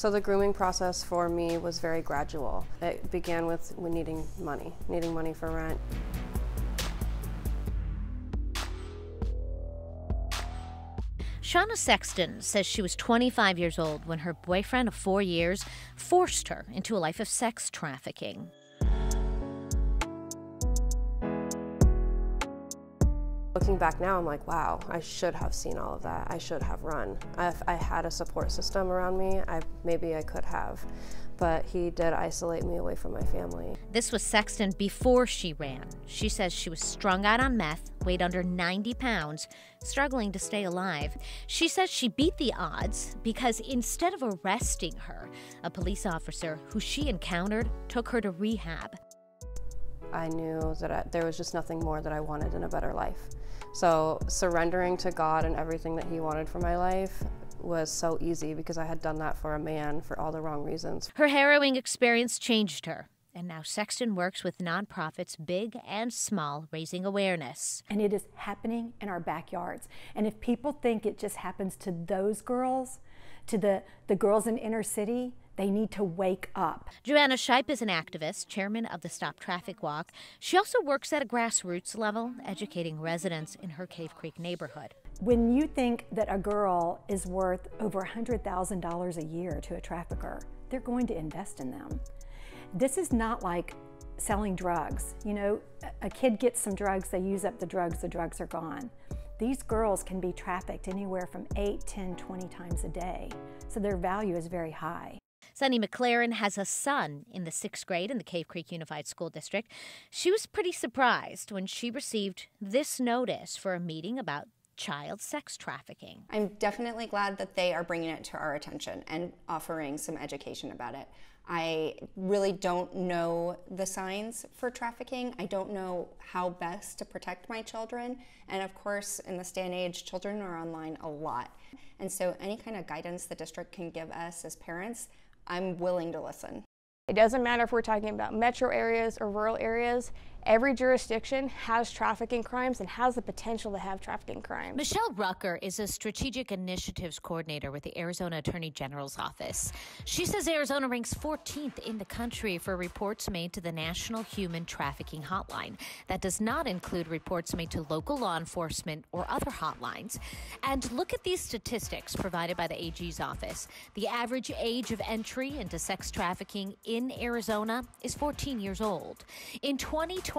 So the grooming process for me was very gradual. It began with needing money for rent. Shauna Sexton says she was 25 years old when her boyfriend of 4 years forced her into a life of sex trafficking. Looking back now, I'm like, wow, I should have seen all of that. I should have run. If I had a support system around me, maybe I could have. But he did isolate me away from my family. This was Sexton before she ran. She says she was strung out on meth, weighed under 90 pounds, struggling to stay alive. She says she beat the odds because instead of arresting her, a police officer who she encountered took her to rehab. I knew that there was just nothing more that I wanted in a better life. So surrendering to God and everything that He wanted for my life was so easy because I had done that for a man for all the wrong reasons. Her harrowing experience changed her, and now Sexton works with nonprofits big and small, raising awareness. And it is happening in our backyards. And if people think it just happens to those girls, to the girls in inner city, they need to wake up. Joanna Scheipe is an activist, chairman of the Stop Traffic Walk. She also works at a grassroots level, educating residents in her Cave Creek neighborhood. When you think that a girl is worth over $100,000 a year to a trafficker, they're going to invest in them. This is not like selling drugs. You know, a kid gets some drugs, they use up the drugs are gone. These girls can be trafficked anywhere from 8, 10, 20 times a day, so their value is very high. Sunny McLaren has a son in the 6th grade in the Cave Creek Unified School District. She was pretty surprised when she received this notice for a meeting about child sex trafficking. I'm definitely glad that they are bringing it to our attention and offering some education about it. I really don't know the signs for trafficking. I don't know how best to protect my children. And of course, in this day and age, children are online a lot. And so any kind of guidance the district can give us as parents, I'm willing to listen. It doesn't matter if we're talking about metro areas or rural areas, every jurisdiction has trafficking crimes and has the potential to have trafficking crimes. Michelle Rucker is a strategic initiatives coordinator with the Arizona Attorney General's Office. She says Arizona ranks 14th in the country for reports made to the National Human Trafficking Hotline. That does not include reports made to local law enforcement or other hotlines. And look at these statistics provided by the AG's office. The average age of entry into sex trafficking in Arizona is 14 years old. In 2020,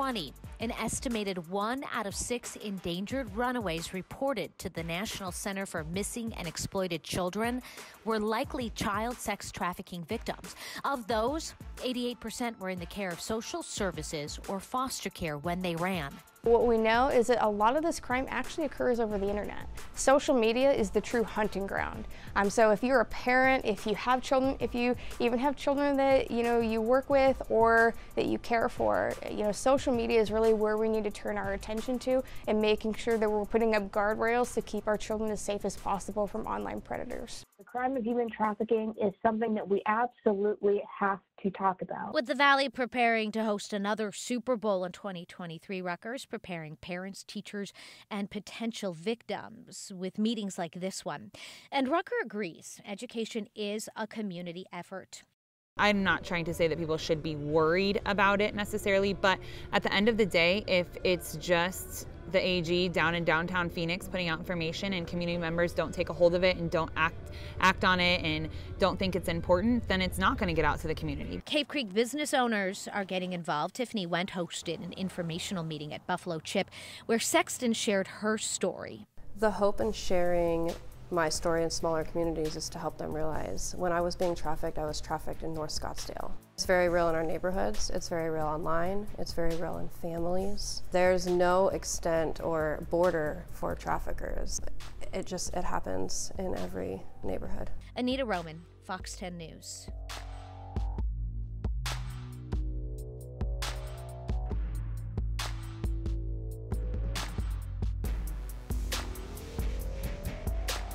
an estimated 1 out of 6 endangered runaways reported to the National Center for Missing and Exploited Children were likely child sex trafficking victims. Of those, 88% were in the care of social services or foster care when they ran. What we know is that a lot of this crime actually occurs over the internet. Social media is the true hunting ground. So if you're a parent, if you have children, if you even have children that you work with or that you care for, social media is really where we need to turn our attention to and making sure that we're putting up guardrails to keep our children as safe as possible from online predators. The crime of human trafficking is something that we absolutely have to talk about. With the Valley preparing to host another Super Bowl in 2023, Rucker's preparing parents, teachers, and potential victims with meetings like this one. And Rucker agrees education is a community effort. I'm not trying to say that people should be worried about it necessarily, but at the end of the day, if it's just the AG down in downtown Phoenix putting out information and community members don't take a hold of it and don't act on it and don't think it's important, then it's not going to get out to the community. Cave Creek business owners are getting involved. Tiffany Wendt hosted an informational meeting at Buffalo Chip where Sexton shared her story. The hope in sharing my story in smaller communities is to help them realize when I was being trafficked, I was trafficked in North Scottsdale. It's very real in our neighborhoods, it's very real online, it's very real in families. There's no extent or border for traffickers. It happens in every neighborhood. Anita Roman, Fox 10 News.